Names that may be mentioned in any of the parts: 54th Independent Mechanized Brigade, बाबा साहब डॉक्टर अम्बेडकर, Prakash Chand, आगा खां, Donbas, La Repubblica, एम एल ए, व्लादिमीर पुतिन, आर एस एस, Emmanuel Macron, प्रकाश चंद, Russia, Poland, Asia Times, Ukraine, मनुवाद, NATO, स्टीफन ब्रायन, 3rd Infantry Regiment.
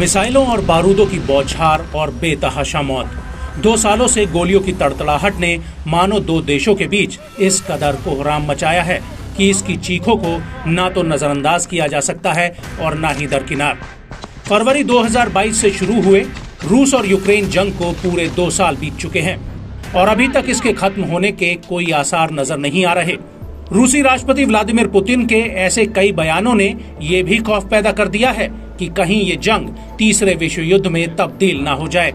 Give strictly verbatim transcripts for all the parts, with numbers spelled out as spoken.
मिसाइलों और बारूदों की बौछार और बेतहाशा मौत। दो सालों से गोलियों की तड़तड़ाहट ने मानो दो देशों के बीच इस कदर कोहराम मचाया है कि इसकी चीखों को ना तो नजरअंदाज किया जा सकता है और ना ही दरकिनार। फरवरी दो हज़ार बाईस से शुरू हुए रूस और यूक्रेन जंग को पूरे दो साल बीत चुके हैं और अभी तक इसके खत्म होने के कोई आसार नजर नहीं आ रहे। रूसी राष्ट्रपति व्लादिमीर पुतिन के ऐसे कई बयानों ने ये भी खौफ पैदा कर दिया है कि कहीं ये जंग तीसरे विश्व युद्ध में तब्दील ना हो जाए।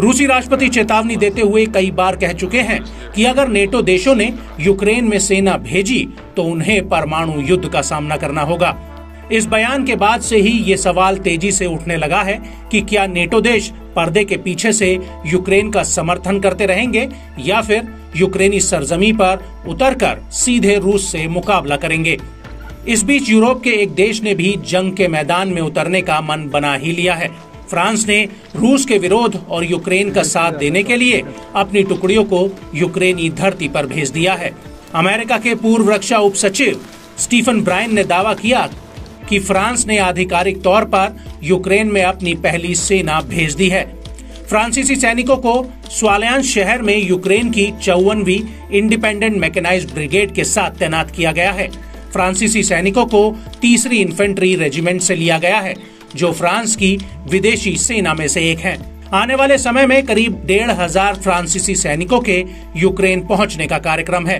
रूसी राष्ट्रपति चेतावनी देते हुए कई बार कह चुके हैं कि अगर नेटो देशों ने यूक्रेन में सेना भेजी तो उन्हें परमाणु युद्ध का सामना करना होगा। इस बयान के बाद से ही ये सवाल तेजी से उठने लगा है कि क्या नेटो देश पर्दे के पीछे से यूक्रेन का समर्थन करते रहेंगे या फिर यूक्रेनी सरजमी पर उतरकर सीधे रूस से मुकाबला करेंगे। इस बीच यूरोप के एक देश ने भी जंग के मैदान में उतरने का मन बना ही लिया है। फ्रांस ने रूस के विरोध और यूक्रेन का साथ देने के लिए अपनी टुकड़ियों को यूक्रेनी धरती पर भेज दिया है। अमेरिका के पूर्व रक्षा उप सचिव स्टीफन ब्रायन ने दावा किया कि फ्रांस ने आधिकारिक तौर पर यूक्रेन में अपनी पहली सेना भेज दी है। फ्रांसीसी सैनिकों को स्वालयान शहर में यूक्रेन की चौवनवीं इंडिपेंडेंट मैकेनाइज्ड ब्रिगेड के साथ तैनात किया गया है। फ्रांसीसी सैनिकों को तीसरी इन्फेंट्री रेजिमेंट से लिया गया है जो फ्रांस की विदेशी सेना में से एक है। आने वाले समय में करीब डेढ़ हजार फ्रांसीसी सैनिकों के यूक्रेन पहुंचने का कार्यक्रम है।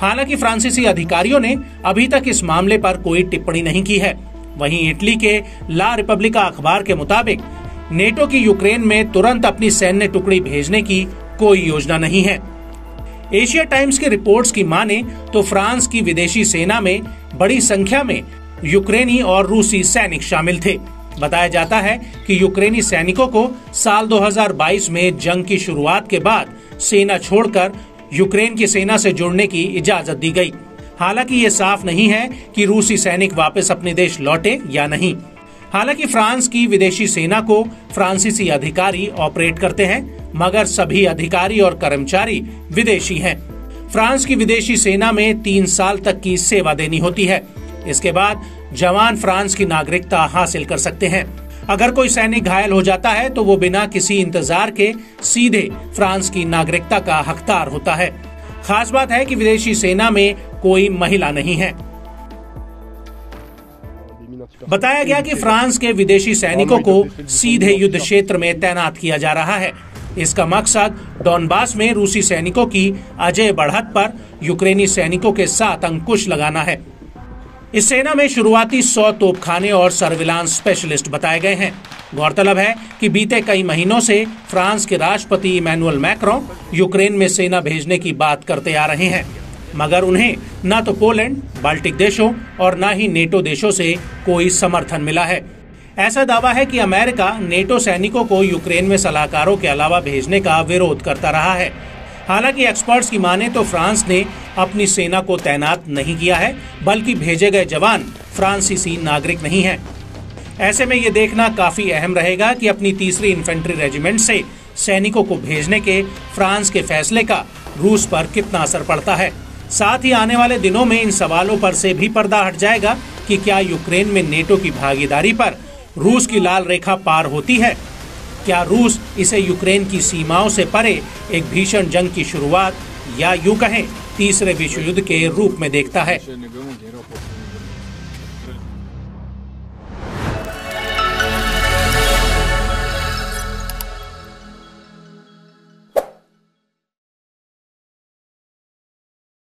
हालांकि फ्रांसीसी अधिकारियों ने अभी तक इस मामले पर कोई टिप्पणी नहीं की है। वहीं इटली के ला रिपब्लिका अखबार के मुताबिक नेटो की यूक्रेन में तुरंत अपनी सैन्य टुकड़ी भेजने की कोई योजना नहीं है। एशिया टाइम्स की रिपोर्ट्स की माने तो फ्रांस की विदेशी सेना में बड़ी संख्या में यूक्रेनी और रूसी सैनिक शामिल थे। बताया जाता है कि यूक्रेनी सैनिकों को साल दो हज़ार बाईस में जंग की शुरुआत के बाद सेना छोड़कर यूक्रेन की सेना से जुड़ने की इजाजत दी गई। हालांकि ये साफ नहीं है कि रूसी सैनिक वापस अपने देश लौटे या नहीं। हालांकि फ्रांस की विदेशी सेना को फ्रांसीसी अधिकारी ऑपरेट करते हैं मगर सभी अधिकारी और कर्मचारी विदेशी हैं। फ्रांस की विदेशी सेना में तीन साल तक की सेवा देनी होती है। इसके बाद जवान फ्रांस की नागरिकता हासिल कर सकते हैं। अगर कोई सैनिक घायल हो जाता है तो वो बिना किसी इंतजार के सीधे फ्रांस की नागरिकता का हकदार होता है। खास बात है कि विदेशी सेना में कोई महिला नहीं है। बताया गया कि फ्रांस के विदेशी सैनिकों को सीधे युद्ध क्षेत्र में तैनात किया जा रहा है। इसका मकसद डॉनबास में रूसी सैनिकों की अजय बढ़त पर यूक्रेनी सैनिकों के साथ अंकुश लगाना है। इस सेना में शुरुआती सौ तोपखाने और सर्विलांस स्पेशलिस्ट बताए गए हैं। गौरतलब है कि बीते कई महीनों से फ्रांस के राष्ट्रपति इमैनुअल मैक्रों यूक्रेन में सेना भेजने की बात करते आ रहे हैं मगर उन्हें न तो पोलैंड, बाल्टिक देशों और न ही नेटो देशों से कोई समर्थन मिला है। ऐसा दावा है कि अमेरिका नेटो सैनिकों को यूक्रेन में सलाहकारों के अलावा भेजने का विरोध करता रहा है। हालांकि एक्सपर्ट्स की माने तो फ्रांस ने अपनी सेना को तैनात नहीं किया है बल्कि भेजे गए जवान फ्रांसीसी नागरिक नहीं हैं। ऐसे में ये देखना काफी अहम रहेगा कि अपनी तीसरी इन्फेंट्री रेजिमेंट से सैनिकों को भेजने के फ्रांस के फैसले का रूस पर कितना असर पड़ता है। साथ ही आने वाले दिनों में इन सवालों पर से भी पर्दा हट जाएगा कि क्या यूक्रेन में नेटो की भागीदारी पर रूस की लाल रेखा पार होती है। क्या रूस इसे यूक्रेन की सीमाओं से परे एक भीषण जंग की शुरुआत या यूं कहें तीसरे विश्व युद्ध के रूप में देखता है।